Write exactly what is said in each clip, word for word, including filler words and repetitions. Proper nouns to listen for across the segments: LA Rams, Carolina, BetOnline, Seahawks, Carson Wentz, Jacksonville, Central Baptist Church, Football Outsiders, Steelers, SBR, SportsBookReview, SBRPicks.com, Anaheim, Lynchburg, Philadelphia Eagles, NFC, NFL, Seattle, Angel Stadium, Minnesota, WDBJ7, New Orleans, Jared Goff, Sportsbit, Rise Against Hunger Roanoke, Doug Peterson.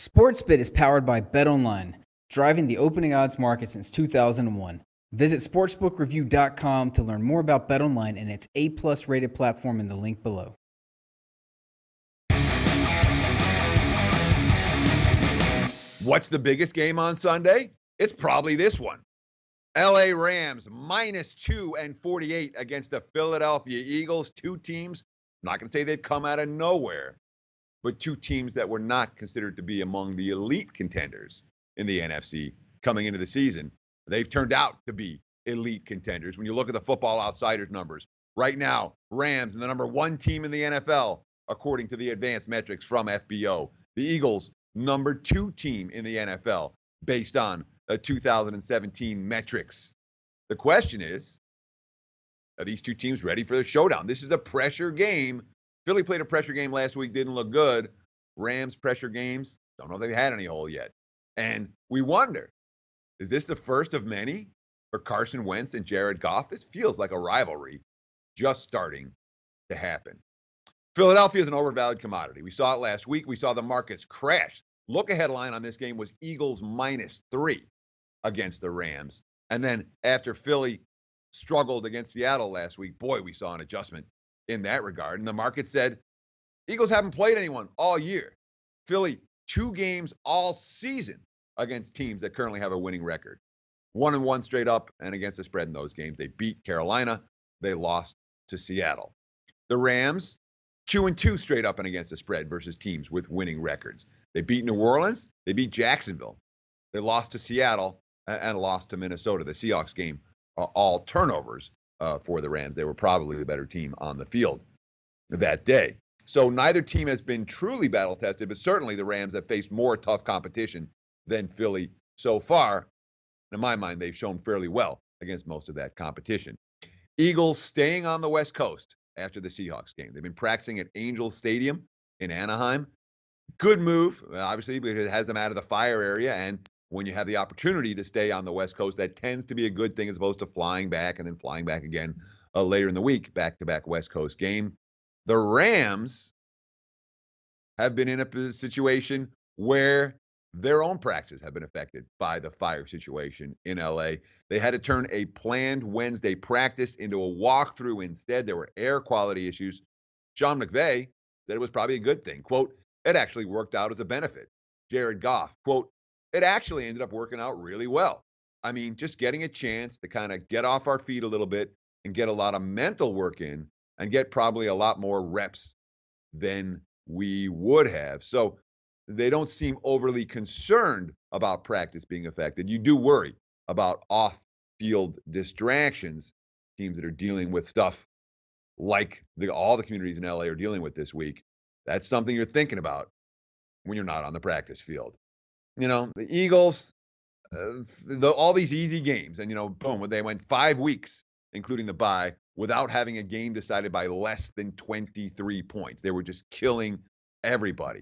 Sportsbit is powered by BetOnline, driving the opening odds market since two thousand one. Visit sportsbook review dot com to learn more about BetOnline and its A plus rated platform in the link below. What's the biggest game on Sunday? It's probably this one. L A Rams minus two and forty-eight against the Philadelphia Eagles. Two teams, I'm not going to say they've come out of nowhere, but two teams that were not considered to be among the elite contenders in the N F C coming into the season. They've turned out to be elite contenders. When you look at the Football Outsiders numbers, right now, Rams are the number one team in the N F L, according to the advanced metrics from F B O. The Eagles, number two team in the N F L, based on the two thousand seventeen metrics. The question is, are these two teams ready for the showdown? This is a pressure game. Philly played a pressure game last week, didn't look good. Rams pressure games, don't know if they've had any hole yet. And we wonder, is this the first of many for Carson Wentz and Jared Goff? This feels like a rivalry just starting to happen. Philadelphia is an overvalued commodity. We saw it last week. We saw the markets crash. Look ahead line on this game was Eagles minus three against the Rams. And then after Philly struggled against Seattle last week, boy, we saw an adjustment in that regard. And the market said, Eagles haven't played anyone all year. Philly, two games all season against teams that currently have a winning record. One and one straight up and against the spread in those games. They beat Carolina. They lost to Seattle. The Rams, two and two straight up and against the spread versus teams with winning records. They beat New Orleans. They beat Jacksonville. They lost to Seattle and lost to Minnesota. The Seahawks game, uh, all turnovers. Uh, for the Rams. They were probably the better team on the field that day. So neither team has been truly battle-tested, but certainly the Rams have faced more tough competition than Philly so far. And in my mind, they've shown fairly well against most of that competition. Eagles staying on the West Coast after the Seahawks game. They've been practicing at Angel Stadium in Anaheim. Good move, obviously, because it has them out of the fire area, and when you have the opportunity to stay on the West Coast, that tends to be a good thing as opposed to flying back and then flying back again uh, later in the week, back-to-back West Coast game. The Rams have been in a situation where their own practices have been affected by the fire situation in L A. They had to turn a planned Wednesday practice into a walkthrough instead. There were air quality issues. Sean McVay said it was probably a good thing. Quote, it actually worked out as a benefit. Jared Goff, quote, it actually ended up working out really well. I mean, just getting a chance to kind of get off our feet a little bit and get a lot of mental work in and get probably a lot more reps than we would have. So they don't seem overly concerned about practice being affected. You do worry about off-field distractions, teams that are dealing with stuff like the, all the communities in L A are dealing with this week. That's something you're thinking about when you're not on the practice field. You know, the Eagles, uh, the, all these easy games. And, you know, boom, they went five weeks, including the bye, without having a game decided by less than twenty-three points. They were just killing everybody.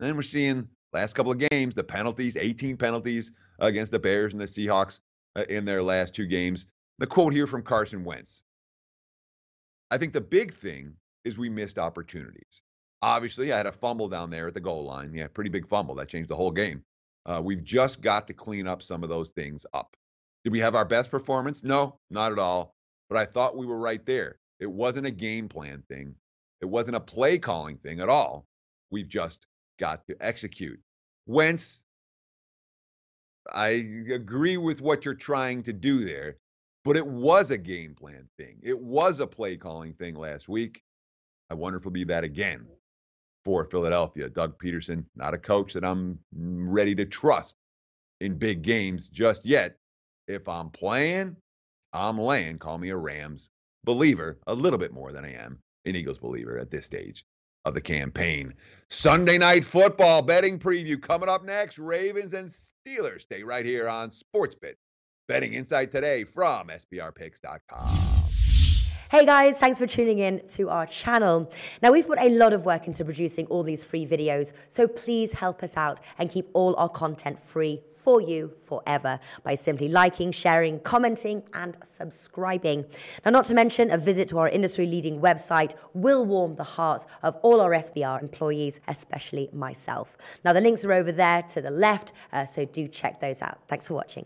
And then we're seeing last couple of games, the penalties, eighteen penalties against the Bears and the Seahawks uh, in their last two games. The quote here from Carson Wentz. I think the big thing is we missed opportunities. Obviously, I had a fumble down there at the goal line. Yeah, pretty big fumble. That changed the whole game. Uh, we've just got to clean up some of those things up. Did we have our best performance? No, not at all. But I thought we were right there. It wasn't a game plan thing. It wasn't a play calling thing at all. We've just got to execute. Wentz, I agree with what you're trying to do there, but it was a game plan thing. It was a play calling thing last week. I wonder if it'll be that again for Philadelphia. Doug Peterson, not a coach that I'm ready to trust in big games just yet. If I'm playing, I'm laying. Call me a Rams believer, a little bit more than I am an Eagles believer at this stage of the campaign. Sunday Night Football betting preview coming up next. Ravens and Steelers. Stay right here on Sportsbit. Betting insight today from S B R Picks dot com. Hey guys, thanks for tuning in to our channel. Now, we've put a lot of work into producing all these free videos, so please help us out and keep all our content free for you forever by simply liking, sharing, commenting, and subscribing. Now, not to mention, a visit to our industry-leading website will warm the hearts of all our S B R employees, especially myself. Now, the links are over there to the left, uh, so do check those out. Thanks for watching.